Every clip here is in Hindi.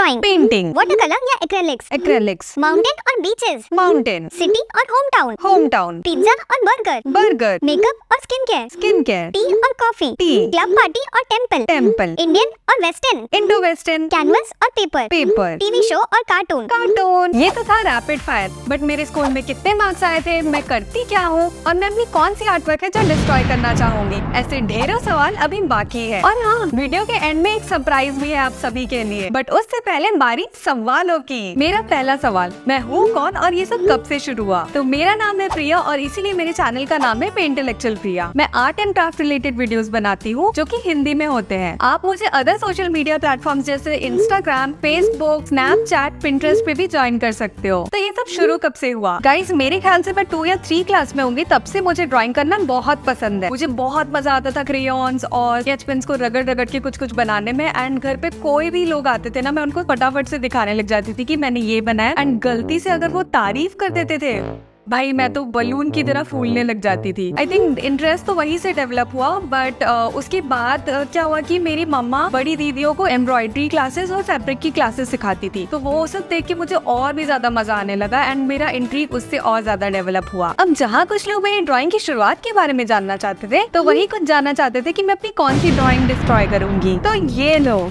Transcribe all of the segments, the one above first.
ड्राइंग, पेंटिंग, वाटर कलर या एक्रेलिक्स, एक्रेलिक्स, माउंटेन और बीचेस, माउंटेन, सिटी और home town, home town, pizza और बर्गर, बर्गर, मेकअप और skin care, skin care, tea और कॉफी, टी, क्लब पार्टी और टेम्पल, टेम्पल, इंडियन और वेस्टर्न, इंडो वेस्टर्न, कैनवस और पेपर, पेपर, टीवी शो और कार्टून, कार्टून। ये तो था रैपिड फायर, बट मेरे स्कूल में कितने मार्क्स आए थे, मैं करती क्या हूँ और मैं अपनी कौन सी आर्ट वर्क है जो डिस्ट्रॉय करना चाहूँगी, ऐसे ढेरों सवाल अभी बाकी है। और हाँ, वीडियो के एंड में एक सरप्राइज भी है आप सभी के लिए, बट उससे पहले बारी सवालों की। मेरा पहला सवाल, मैं हूँ कौन और ये सब कब से शुरू हुआ? तो मेरा नाम है प्रिया और इसीलिए मेरे चैनल का नाम है पेंटेलेक्चुअल प्रिया। मैं art and craft related videos बनाती हूँ जो कि हिंदी में होते हैं। आप मुझे अदर सोशल मीडिया प्लेटफॉर्म्स जैसे इंस्टाग्राम, फेसबुक, स्नैपचैट, पिंटरेस्ट पे भी ज्वाइन कर सकते हो। तो ये सब शुरू कब से हुआ? गाइस, मेरे ख्याल से मैं 2 या 3 क्लास में होंगी तब से मुझे ड्रॉइंग करना बहुत पसंद है। मुझे बहुत मजा आता था क्रेयॉन्स और स्केच पेन्स को रगड़ के कुछ बनाने में। एंड घर पे कोई भी लोग आते थे ना, मैं उनको फटाफट से दिखाने लग जाती थी कि मैंने ये बनाया। एंड गलती से अगर वो तारीफ कर देते थे, भाई मैं तो बलून की तरह फूलने लग जाती थी। आई थिंक इंटरेस्ट तो वहीं से डेवलप हुआ। बट उसके बाद क्या हुआ कि मेरी मम्मा बड़ी दीदियों को एम्ब्रॉयडरी क्लासेस और फैब्रिक की क्लासेस सिखाती थी, तो वो सब देख के मुझे और भी ज्यादा मजा आने लगा एंड मेरा इंट्रीग उससे और ज्यादा डेवलप हुआ। अब जहाँ कुछ लोग मेरी ड्रॉइंग की शुरुआत के बारे में जानना चाहते थे, तो वही कुछ जानना चाहते थे कि मैं अपनी कौन सी ड्रॉइंग डिस्ट्रॉय करूंगी। तो ये लोग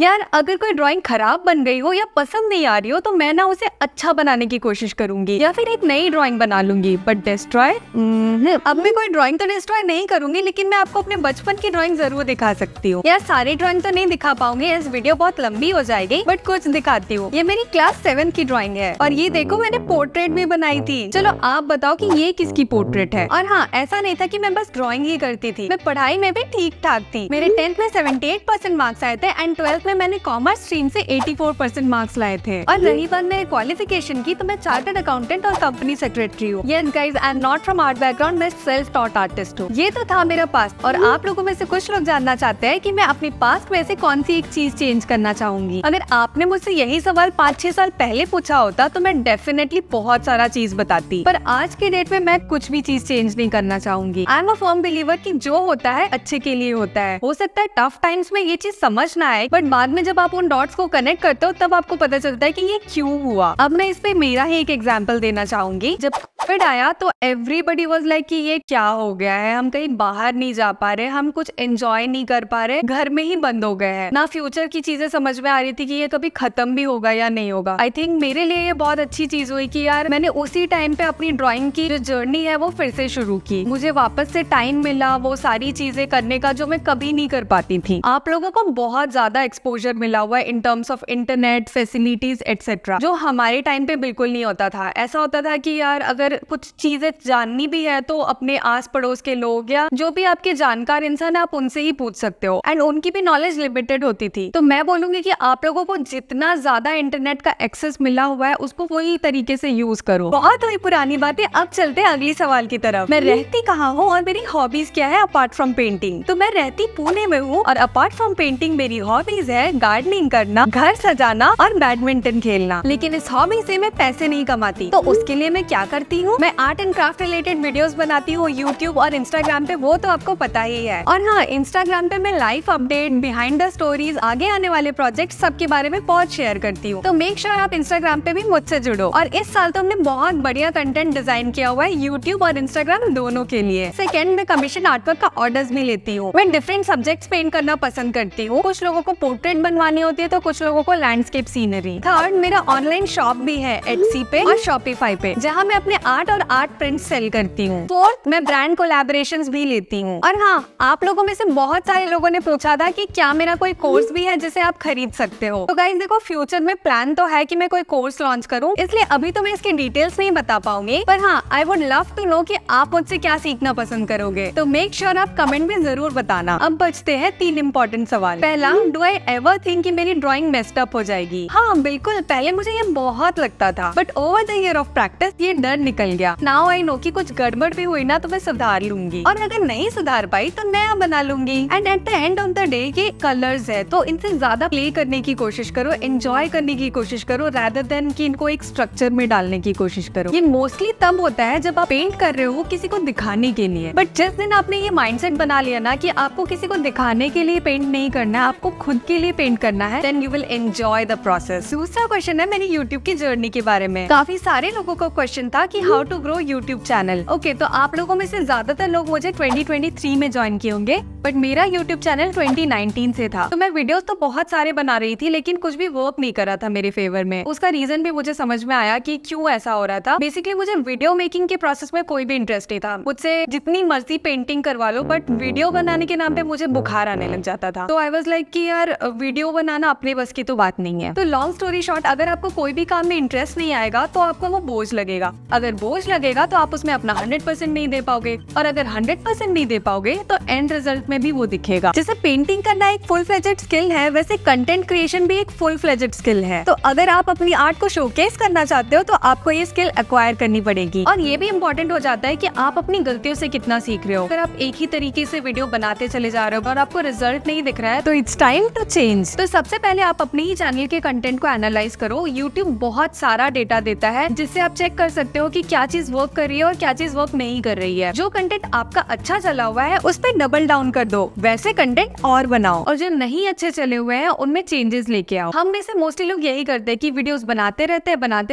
यार, अगर कोई ड्राइंग खराब बन गई हो या पसंद नहीं आ रही हो तो मैं ना उसे अच्छा बनाने की कोशिश करूंगी या फिर एक नई ड्राइंग बना लूंगी। बट डिस्ट्रॉय, अब मैं कोई ड्राइंग तो डिस्ट्रॉय नहीं करूंगी, लेकिन मैं आपको अपने बचपन की ड्राइंग जरूर दिखा सकती हूँ। यार सारी ड्राइंग तो नहीं दिखा पाऊंगी, इस वीडियो बहुत लंबी हो जाएगी, बट कुछ दिखाती हूँ। ये मेरी क्लास 7 की ड्राइंग है और ये देखो मैंने पोर्ट्रेट भी बनाई थी। चलो आप बताओ कि ये किसकी पोर्ट्रेट है। और हाँ, ऐसा नहीं था कि मैं बस ड्राइंग ही करती थी, मैं पढ़ाई में भी ठीक ठाक थी। मेरे 10th में 78% मार्क्स आए थे एंड 12th में मैंने कॉमर्स स्ट्रीम से 84% मार्क्स लाए थे। और रही बात मेरे क्वालिफिकेशन की, तो मैं चार्टर्ड अकाउंटेंट और कंपनी सेक्रेटरी हूँ। Yes guys, I am not from art background, मैं सेल्फ टॉट आर्टिस्ट हूँ। ये तो था मेरा पास्ट। और आप लोगों में से कुछ लोग जानना चाहते हैं कि मैं अपने पास्ट में से कौन सी एक चीज चेंज करना चाहूंगी। अगर आपने मुझसे यही सवाल 5-6 साल पहले पूछा होता तो मैं डेफिनेटली बहुत सारा चीज बताती, पर आज के डेट में मैं कुछ भी चीज चेंज नहीं करना चाहूंगी। I am a firm believer कि जो होता है अच्छे के लिए होता है। हो सकता है टफ टाइम्स में ये चीज समझ ना आए, बट बाद में जब आप उन डॉट्स को कनेक्ट करते हो तब आपको पता चलता है कि ये क्यों हुआ। अब मैं इस पे मेरा ही एक एग्जांपल देना चाहूंगी। जब कोविड आया तो एवरीबडी वाज लाइक कि ये क्या हो गया है, हम कहीं बाहर नहीं जा पा रहे, हम कुछ एंजॉय नहीं कर पा रहे, घर में ही बंद हो गए हैं ना। फ्यूचर की चीजें समझ में आ रही थी कि ये कभी खत्म भी होगा या नहीं होगा। आई थिंक मेरे लिए ये बहुत अच्छी चीज हुई कि यार मैंने उसी टाइम पे अपनी ड्रॉइंग की जो जर्नी है वो फिर से शुरू की। मुझे वापस से टाइम मिला वो सारी चीजें करने का जो मैं कभी नहीं कर पाती थी। आप लोगों को बहुत ज्यादा एक्सपोजर मिला हुआ है in terms of internet facilities etcetera, जो हमारे टाइम पे बिल्कुल नहीं होता था। ऐसा होता था कि यार अगर कुछ चीजें जाननी भी है तो अपने आस पड़ोस के लोग या जो भी आपके जानकार इंसान है आप उनसे ही पूछ सकते हो एंड उनकी भी नॉलेज लिमिटेड होती थी। तो मैं बोलूंगी कि आप लोगों को जितना ज्यादा इंटरनेट का एक्सेस मिला हुआ है उसको वही तरीके से यूज करो। बहुत हुई पुरानी बातें, अब चलते हैं अगली सवाल की तरफ। मैं रहती कहाँ हूँ और मेरी हॉबीज क्या है अपार्ट फ्रॉम पेंटिंग? तो मैं रहती पुणे में हूँ और अपार्ट फ्रॉम पेंटिंग मेरी हॉबीज है गार्डनिंग करना, घर सजाना और बैडमिंटन खेलना। लेकिन इस हॉबी से मैं पैसे नहीं कमाती, तो उसके लिए मैं क्या करती हूँ? मैं art and craft related videos बनाती हूँ यूट्यूब और इंस्टाग्राम पे, वो तो आपको पता ही है। और हाँ, इंस्टाग्राम पे मैं life update, behind the stories, आगे आने वाले प्रोजेक्ट सबके बारे में बहुत शेयर करती हूँ। तो मेक श्योर आप इंस्टाग्राम पे भी मुझसे जुड़ो। और इस साल तो हमने बहुत बढ़िया कंटेंट डिजाइन किया हुआ है यूट्यूब और इंस्टाग्राम दोनों के लिए। सेकेंड, मैं कमीशन आर्टवर्क का ऑर्डर्स भी लेती हूँ। मैं डिफरेंट सब्जेक्ट पेंट करना पसंद करती हूँ। कुछ लोगों को पोर्ट्रेट बनवानी होती है तो कुछ लोगों को लैंडस्केप सीनरी। थर्ड, मेरा ऑनलाइन शॉप भी है एटसी पे और शॉपिफाई पे, जहाँ मैं अपने आर्ट और आर्ट प्रिंट सेल करती हूँ। फोर्थ, मैं ब्रांड कोलैबोरेशंस भी लेती हूँ। और हाँ, आप लोगों में से बहुत सारे लोगों ने पूछा था कि क्या मेरा कोई कोर्स भी है जिसे आप खरीद सकते हो। तो गाइस देखो, फ्यूचर में प्लान तो है कि मैं कोई कोर्स लॉन्च करूँ, इसलिए अभी तो मैं इसके डिटेल्स नहीं बता पाऊंगी। पर हाँ, I would love to know कि आप मुझसे क्या सीखना पसंद करोगे, तो मेक श्योर आप कमेंट में जरूर बताना। अब बचते हैं 3 इम्पोर्टेंट सवाल। पहला, डू आई एवर थिंक कि मेरी ड्राइंग मेस्ड अप हो जाएगी? हाँ बिल्कुल, पहले मुझे ये बहुत लगता था, but over the year of practice ये डर निकल गया। नाउ आई नो कि कुछ गड़बड़ भी हुई ना तो मैं सुधार लूंगी, और अगर नहीं सुधार पाई तो नया बना लूंगी। And at the end of the day ये कलर्स है, तो इनसे ज्यादा प्ले करने की कोशिश करो, एंजॉय करने की कोशिश करो, रैदर देन कि इनको एक स्ट्रक्चर में डालने की कोशिश करो। ये मोस्टली तब होता है जब आप पेंट कर रहे हो किसी को दिखाने के लिए। बट जिस दिन आपने ये माइंडसेट बना लिया ना कि आपको किसी को दिखाने के लिए पेंट नहीं करना है, आपको खुद के के लिए पेंट करना है, then you will enjoy the process. दूसरा क्वेश्चन है मेरी यूट्यूब की जर्नी के बारे में। काफी सारे लोगों का क्वेश्चन था कि how to grow YouTube channel. Okay, तो आप लोगों में से ज्यादातर लोग मुझे 2023 में ज्वाइन किए होंगे, बट मेरा यूट्यूब चैनल 2019 से था। तो मैं वीडियोस तो बहुत सारे बना रही थी, लेकिन कुछ भी वर्क नहीं कर रहा था मेरे फेवर में। उसका रीजन भी मुझे समझ में आया कि क्यों ऐसा हो रहा था। बेसिकली मुझे वीडियो मेकिंग के प्रोसेस में कोई भी इंटरेस्ट नहीं था। मुझसे जितनी मर्जी पेंटिंग करवा लो, बट वीडियो बनाने के नाम पे मुझे बुखार आने लग जाता था। तो आई वॉज लाइक कि यार वीडियो बनाना अपने बस की तो बात नहीं है। तो लॉन्ग स्टोरी शॉर्ट, अगर आपको कोई भी काम में इंटरेस्ट नहीं आएगा तो आपको वो बोझ लगेगा। अगर बोझ लगेगा तो आप उसमें अपना 100% नहीं दे पाओगे, और अगर 100% नहीं दे पाओगे तो एंड रिजल्ट में भी वो दिखेगा। जैसे पेंटिंग करना एक फुल फ्लेजेड स्किल है, वैसे कंटेंट क्रिएशन भी एक फुल फ्लेजेड स्किल है। तो अगर आप अपनी आर्ट को शोकेस करना चाहते हो तो आपको ये स्किल एक्वायर करनी पड़ेगी। और ये भी इम्पोर्टेंट हो जाता है कि आप अपनी गलतियों से कितना सीख रहे हो। अगर आप एक ही तरीके से वीडियो बनाते चले जा रहे हो और आपको रिजल्ट नहीं दिख रहा है तो इट्स टाइम टू चेंज। तो सबसे पहले आप अपने ही चैनल के कंटेंट को एनालाइज करो। यूट्यूब बहुत सारा डेटा देता है जिससे आप चेक कर सकते हो कि क्या चीज वर्क कर रही है और क्या चीज वर्क नहीं कर रही है। जो कंटेंट आपका अच्छा चला हुआ है उस पर डबल डाउन कर दो, वैसे कंटेंट और बनाओ, और जो नहीं अच्छे चले हुए हैं उनमें चेंजेस लेके आओ। हम में से मोस्टली लोग यही करते हैं कि वीडियोस बनाते रहते हैं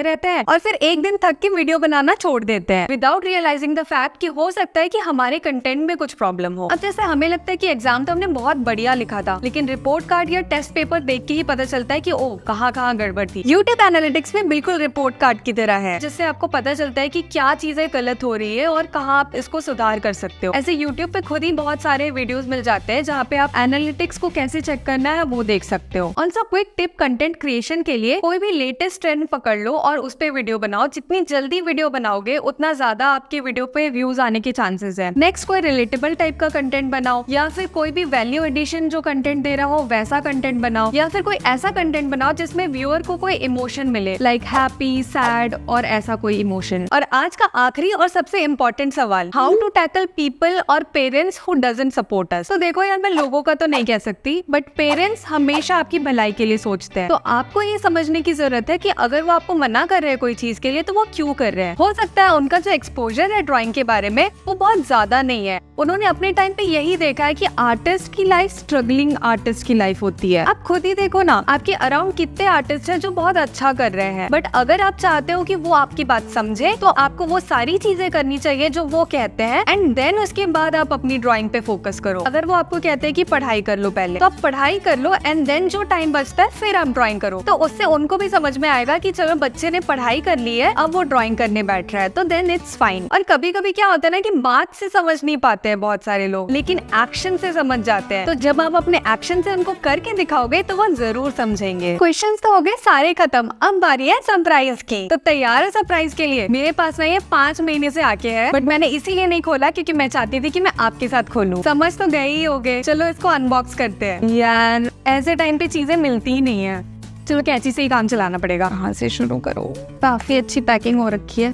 और फिर एक दिन थक के वीडियो बनाना छोड़ देते हैं विदाउट रियलाइजिंग द फैक्ट कि हो सकता है कि हमारे कंटेंट में कुछ प्रॉब्लम हो। अब जैसे हमें लगता है कि एग्जाम तो हमने बहुत बढ़िया लिखा था, लेकिन रिपोर्ट कार्ड या टेस्ट पेपर देख के ही पता चलता है कि ओ कहाँ गड़बड़ थी। यूट्यूब एनालिटिक्स में बिल्कुल रिपोर्ट कार्ड की तरह है, जिससे आपको पता चलता है कि क्या चीजें गलत हो रही है और कहाँ आप इसको सुधार कर सकते हो। ऐसे यूट्यूब पे खुद ही बहुत सारे वीडियोस मिल जाते हैं जहाँ पे आप एनालिटिक्स को कैसे चेक करना है वो देख सकते हो। Also quick tip, content creation के लिए कोई भी लेटेस्ट ट्रेंड पकड़ लो और उस पे वीडियो बनाओ। जितनी जल्दी वीडियो बनाओगे उतना ज्यादा आपके वीडियो पे व्यूज आने के चांसेस है। नेक्स्ट, कोई रिलेटेबल टाइप का कंटेंट बनाओ, या फिर कोई भी वैल्यू एडिशन जो कंटेंट दे रहा हो वैसा कंटेंट बनाओ, या फिर कोई ऐसा कंटेंट बनाओ जिसमें व्यूअर को कोई इमोशन मिले, लाइक हैप्पी, सैड और ऐसा कोई इमोशन। और आज का आखिरी और सबसे इम्पोर्टेंट सवाल, हाउ टू टैकल पीपल और parents who doesn't support us. तो देखो यार, मैं लोगों का तो नहीं कह सकती, बट पेरेंट्स हमेशा आपकी भलाई के लिए सोचते हैं। तो आपको ये समझने की जरूरत है कि अगर वो आपको मना कर रहे हैं कोई चीज के लिए तो वो क्यों कर रहे हैं। हो सकता है उनका जो एक्सपोजर है ड्राइंग के बारे में वो बहुत ज्यादा नहीं है। उन्होंने अपने टाइम पे यही देखा है कि आर्टिस्ट की लाइफ स्ट्रगलिंग आर्टिस्ट की लाइफ होती है। आप खुद ही देखो ना, आपके अराउंड कितने आर्टिस्ट हैं जो बहुत अच्छा कर रहे हैं, बट अगर आप चाहते हो कि वो आपकी बात समझे तो आपको वो सारी चीजें करनी चाहिए जो वो कहते हैं, एंड देन उसके बाद आप अपनी ड्राइंग पे फोकस करो। अगर वो आपको कहते हैं कि पढ़ाई कर लो पहले, तो आप पढ़ाई कर लो एंड देन जो टाइम बचता है फिर आप ड्राइंग करो। तो उससे उनको भी समझ में आएगा कि चलो बच्चे ने पढ़ाई कर ली है, अब वो ड्राइंग करने बैठ रहा है, तो देन इट्स फाइन। और कभी कभी क्या होता है ना कि बात से समझ नहीं पाते हैं बहुत सारे लोग, लेकिन एक्शन से समझ जाते हैं। तो जब आप अपने एक्शन से उनको करके दिखाओगे तो वो जरूर समझेंगे। क्वेश्चंस तो हो गए सारे खत्म, अब बारी है सरप्राइज की। तो तैयार है सरप्राइज के लिए? मेरे पास में ये 5 महीने से आके है, बट मैंने इसीलिए नहीं खोला क्योंकि मैं चाहती थी कि मैं आपके साथ खोलूं। समझ तो गए ही होगे, चलो इसको अनबॉक्स करते हैं। यार ऐसे टाइम पे चीजें मिलती ही नहीं है, चलो कैंची से ही काम चलाना पड़ेगा। कहाँ से शुरू करो? काफी अच्छी पैकिंग हो रखी है,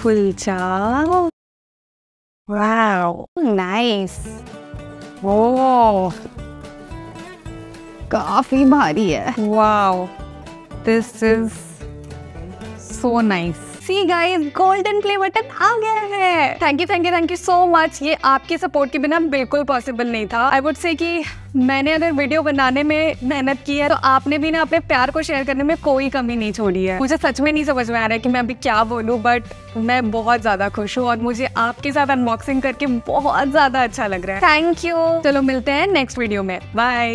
खुल जाओ। Wow, nice. Wow, काफी भारी है। Wow, this is so nice. See guys, golden play button आ गया है। Thank you so much. ये आपके सपोर्ट के बिना बिल्कुल पॉसिबल नहीं था। I would say कि मैंने अगर वीडियो बनाने में मेहनत की है तो आपने भी ना अपने प्यार को शेयर करने में कोई कमी नहीं छोड़ी है। मुझे सच में नहीं समझ में आ रहा है कि मैं अभी क्या बोलूँ, बट मैं बहुत ज्यादा खुश हूँ और मुझे आपके साथ अनबॉक्सिंग करके बहुत ज्यादा अच्छा लग रहा है। Thank you. चलो मिलते हैं नेक्स्ट वीडियो में, बाय।